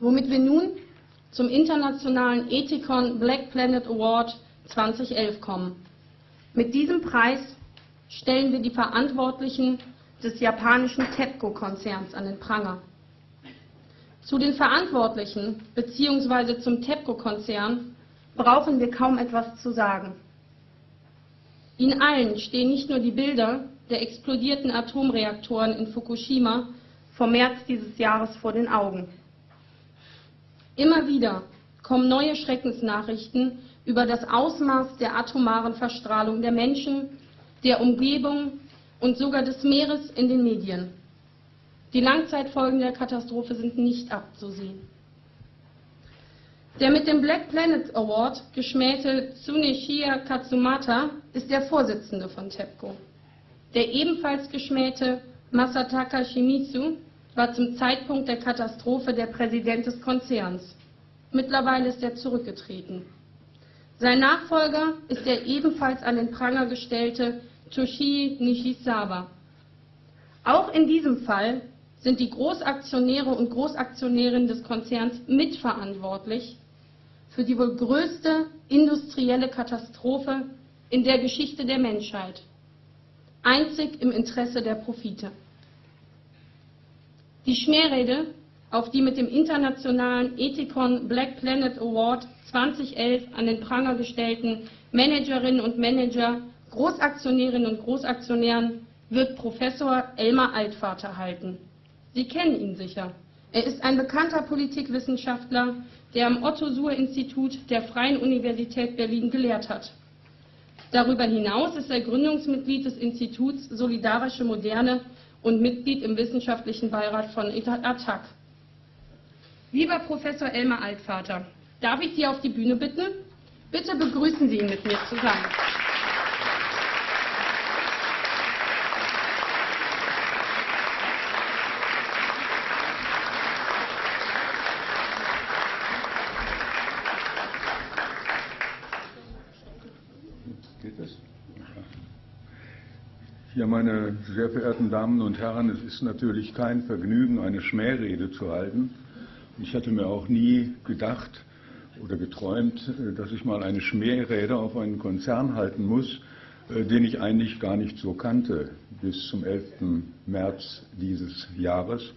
womit wir nun zum internationalen ethecon Black Planet Award 2011 kommen. Mit diesem Preis stellen wir die Verantwortlichen des japanischen TEPCO-Konzerns an den Pranger. Zu den Verantwortlichen bzw. zum TEPCO-Konzern brauchen wir kaum etwas zu sagen. Ihnen allen stehen nicht nur die Bilder der explodierten Atomreaktoren in Fukushima vom März dieses Jahres vor den Augen. Immer wieder kommen neue Schreckensnachrichten über das Ausmaß der atomaren Verstrahlung der Menschen, der Umgebung und sogar des Meeres in den Medien. Die Langzeitfolgen der Katastrophe sind nicht abzusehen. Der mit dem Black Planet Award geschmähte Tsunehisa Katsumata ist der Vorsitzende von TEPCO. Der ebenfalls geschmähte Masataka Shimizu war zum Zeitpunkt der Katastrophe der Präsident des Konzerns. Mittlerweile ist er zurückgetreten. Sein Nachfolger ist der ebenfalls an den Pranger gestellte Toshio Nishizawa. Auch in diesem Fall sind die Großaktionäre und Großaktionärinnen des Konzerns mitverantwortlich für die wohl größte industrielle Katastrophe in der Geschichte der Menschheit, einzig im Interesse der Profite. Die Schmährede, auf die mit dem internationalen ethecon Black Planet Award 2011 an den Pranger gestellten Managerinnen und Manager, Großaktionärinnen und Großaktionären, wird Professor Elmar Altvater halten. Sie kennen ihn sicher. Er ist ein bekannter Politikwissenschaftler, der am Otto-Suhr-Institut der Freien Universität Berlin gelehrt hat. Darüber hinaus ist er Gründungsmitglied des Instituts Solidarische Moderne und Mitglied im wissenschaftlichen Beirat von ATTAC. Lieber Professor Elmar Altvater, darf ich Sie auf die Bühne bitten? Bitte begrüßen Sie ihn mit mir zusammen. Ja, meine sehr verehrten Damen und Herren, es ist natürlich kein Vergnügen, eine Schmährede zu halten. Ich hatte mir auch nie gedacht oder geträumt, dass ich mal eine Schmährede auf einen Konzern halten muss, den ich eigentlich gar nicht so kannte bis zum 11. März dieses Jahres.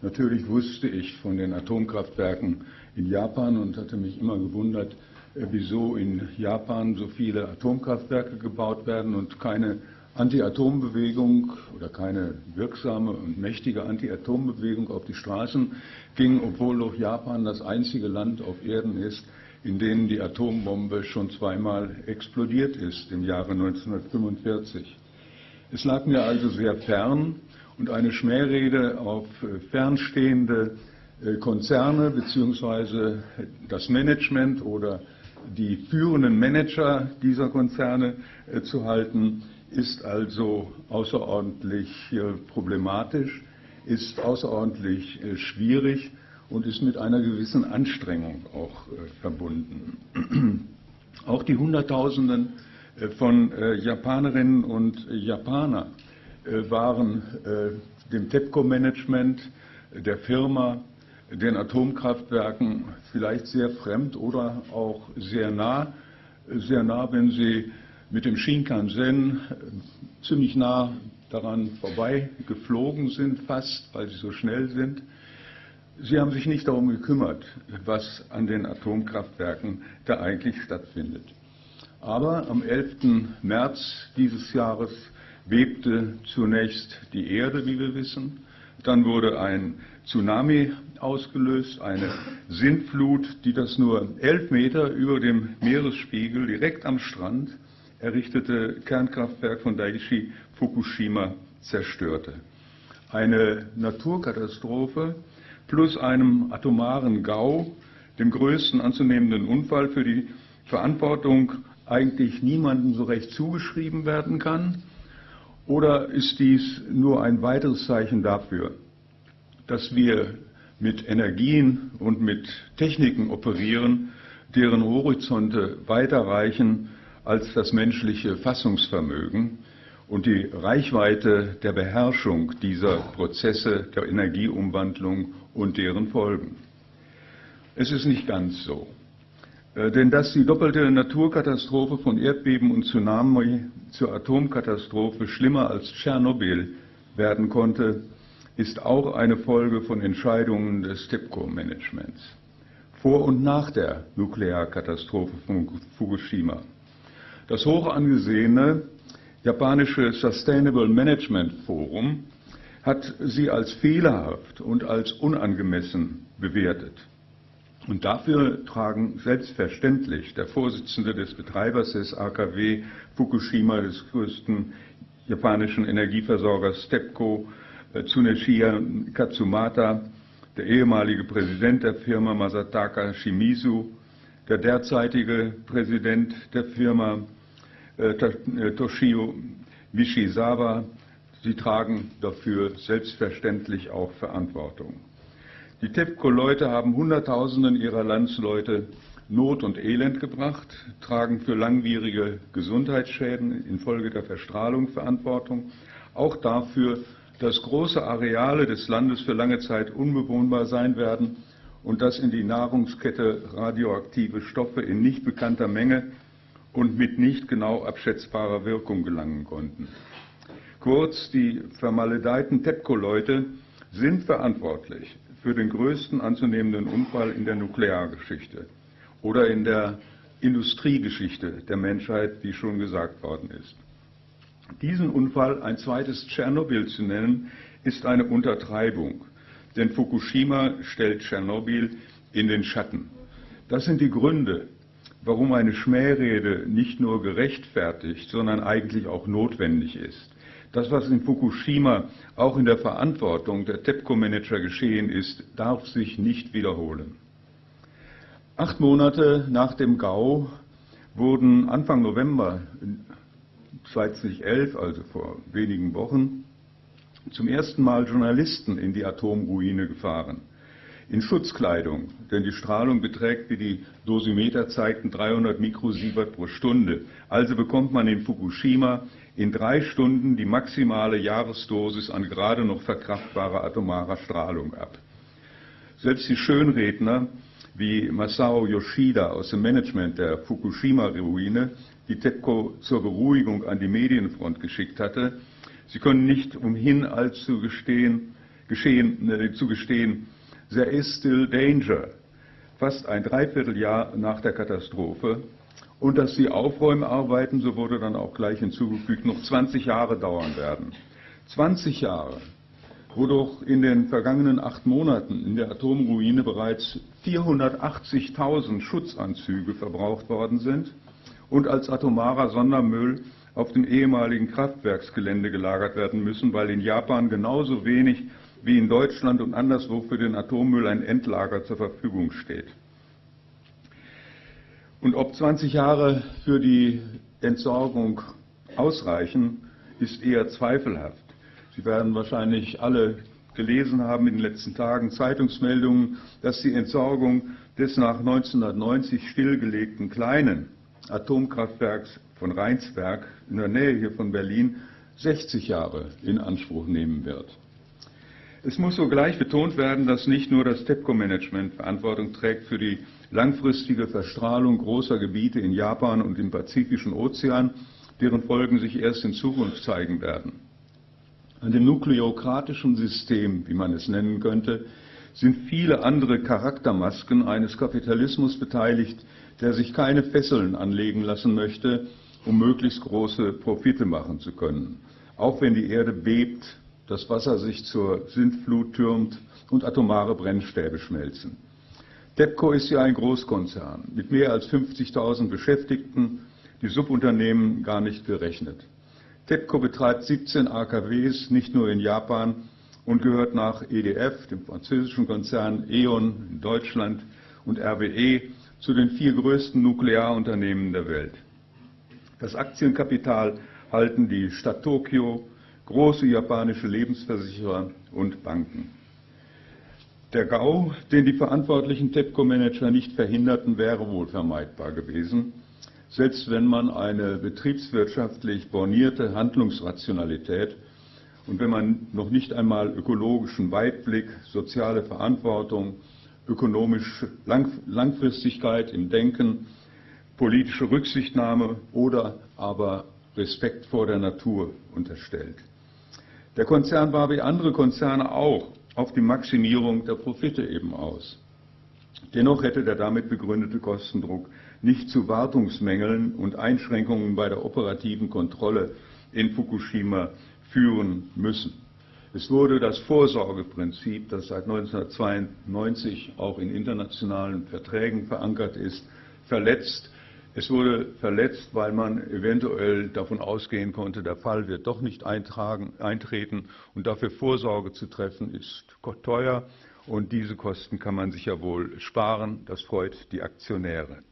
Natürlich wusste ich von den Atomkraftwerken in Japan und hatte mich immer gewundert, wieso in Japan so viele Atomkraftwerke gebaut werden und keine Anti-Atom-Bewegung oder keine wirksame und mächtige Anti-Atom-Bewegung auf die Straßen ging, obwohl doch Japan das einzige Land auf Erden ist, in dem die Atombombe schon zweimal explodiert ist im Jahre 1945. Es lag mir also sehr fern, und eine Schmährede auf fernstehende Konzerne bzw. das Management oder die führenden Manager dieser Konzerne zu halten, ist also außerordentlich problematisch, ist außerordentlich schwierig und ist mit einer gewissen Anstrengung auch verbunden. Auch die Hunderttausenden von Japanerinnen und Japanern waren dem TEPCO-Management, der Firma, den Atomkraftwerken vielleicht sehr fremd oder auch sehr nah, wenn sie mit dem Shinkansen ziemlich nah daran vorbei geflogen sind, fast, weil sie so schnell sind. Sie haben sich nicht darum gekümmert, was an den Atomkraftwerken da eigentlich stattfindet. Aber am 11. März dieses Jahres bebte zunächst die Erde, wie wir wissen. Dann wurde ein Tsunami ausgelöst, eine Sintflut, die das nur 11 Meter über dem Meeresspiegel direkt am Strand errichtete Kernkraftwerk von Daiichi Fukushima zerstörte. Eine Naturkatastrophe plus einem atomaren GAU, dem größten anzunehmenden Unfall, für die Verantwortung eigentlich niemandem so recht zugeschrieben werden kann. Oder ist dies nur ein weiteres Zeichen dafür, dass wir mit Energien und mit Techniken operieren, deren Horizonte weiterreichen als das menschliche Fassungsvermögen und die Reichweite der Beherrschung dieser Prozesse der Energieumwandlung und deren Folgen? Es ist nicht ganz so. Denn dass die doppelte Naturkatastrophe von Erdbeben und Tsunami zur Atomkatastrophe schlimmer als Tschernobyl werden konnte, ist auch eine Folge von Entscheidungen des TEPCO-Managements. Vor und nach der Nuklearkatastrophe von Fukushima. Das hoch angesehene japanische Sustainable Management Forum hat sie als fehlerhaft und als unangemessen bewertet. Und dafür tragen selbstverständlich der Vorsitzende des Betreibers des AKW Fukushima, des größten japanischen Energieversorgers TEPCO, Tsunehisa Katsumata, der ehemalige Präsident der Firma Masataka Shimizu, der derzeitige Präsident der Firma Toshio Nishizawa, sie tragen dafür selbstverständlich auch Verantwortung. Die TEPCO-Leute haben Hunderttausenden ihrer Landsleute Not und Elend gebracht, tragen für langwierige Gesundheitsschäden infolge der Verstrahlung Verantwortung, auch dafür, dass große Areale des Landes für lange Zeit unbewohnbar sein werden und dass in die Nahrungskette radioaktive Stoffe in nicht bekannter Menge und mit nicht genau abschätzbarer Wirkung gelangen konnten. Kurz, die vermaledeiten TEPCO-Leute sind verantwortlich für den größten anzunehmenden Unfall in der Nukleargeschichte oder in der Industriegeschichte der Menschheit, wie schon gesagt worden ist. Diesen Unfall ein zweites Tschernobyl zu nennen, ist eine Untertreibung, denn Fukushima stellt Tschernobyl in den Schatten. Das sind die Gründe, warum eine Schmährede nicht nur gerechtfertigt, sondern eigentlich auch notwendig ist. Das, was in Fukushima auch in der Verantwortung der TEPCO-Manager geschehen ist, darf sich nicht wiederholen. 8 Monate nach dem GAU wurden Anfang November 2011, also vor wenigen Wochen, zum ersten Mal Journalisten in die Atomruine gefahren. In Schutzkleidung, denn die Strahlung beträgt, wie die Dosimeter zeigten, 300 Mikrosievert pro Stunde. Also bekommt man in Fukushima in 3 Stunden die maximale Jahresdosis an gerade noch verkraftbarer atomarer Strahlung ab. Selbst die Schönredner wie Masao Yoshida aus dem Management der Fukushima-Ruine, die TEPCO zur Beruhigung an die Medienfront geschickt hatte, sie können nicht umhin als zu gestehen, there is still danger, fast ein Dreivierteljahr nach der Katastrophe, und dass die Aufräumarbeiten, so wurde dann auch gleich hinzugefügt, noch 20 Jahre dauern werden. 20 Jahre, wo doch in den vergangenen 8 Monaten in der Atomruine bereits 480.000 Schutzanzüge verbraucht worden sind und als atomarer Sondermüll auf dem ehemaligen Kraftwerksgelände gelagert werden müssen, weil in Japan genauso wenig wie in Deutschland und anderswo für den Atommüll ein Endlager zur Verfügung steht. Und ob 20 Jahre für die Entsorgung ausreichen, ist eher zweifelhaft. Sie werden wahrscheinlich alle gelesen haben in den letzten Tagen Zeitungsmeldungen, dass die Entsorgung des nach 1990 stillgelegten kleinen Atomkraftwerks von Rheinsberg in der Nähe hier von Berlin 60 Jahre in Anspruch nehmen wird. Es muss sogleich betont werden, dass nicht nur das TEPCO-Management Verantwortung trägt für die langfristige Verstrahlung großer Gebiete in Japan und im Pazifischen Ozean, deren Folgen sich erst in Zukunft zeigen werden. An dem nukleokratischen System, wie man es nennen könnte, sind viele andere Charaktermasken eines Kapitalismus beteiligt, der sich keine Fesseln anlegen lassen möchte, um möglichst große Profite machen zu können. Auch wenn die Erde bebt, das Wasser sich zur Sintflut türmt und atomare Brennstäbe schmelzen. TEPCO ist ja ein Großkonzern mit mehr als 50.000 Beschäftigten, die Subunternehmen gar nicht gerechnet. TEPCO betreibt 17 AKWs, nicht nur in Japan, und gehört nach EDF, dem französischen Konzern, E.ON in Deutschland und RWE zu den 4 größten Nuklearunternehmen der Welt. Das Aktienkapital halten die Stadt Tokio, große japanische Lebensversicherer und Banken. Der GAU, den die verantwortlichen TEPCO-Manager nicht verhinderten, wäre wohl vermeidbar gewesen, selbst wenn man eine betriebswirtschaftlich bornierte Handlungsrationalität und wenn man noch nicht einmal ökologischen Weitblick, soziale Verantwortung, ökonomische Langfristigkeit im Denken, politische Rücksichtnahme oder aber Respekt vor der Natur unterstellt. Der Konzern war wie andere Konzerne auch auf die Maximierung der Profite eben aus. Dennoch hätte der damit begründete Kostendruck nicht zu Wartungsmängeln und Einschränkungen bei der operativen Kontrolle in Fukushima führen müssen. Es wurde das Vorsorgeprinzip, das seit 1992 auch in internationalen Verträgen verankert ist, verletzt. Es wurde verletzt, weil man eventuell davon ausgehen konnte, der Fall wird doch nicht eintreten, und dafür Vorsorge zu treffen ist teuer, und diese Kosten kann man sich ja wohl sparen. Das freut die Aktionäre.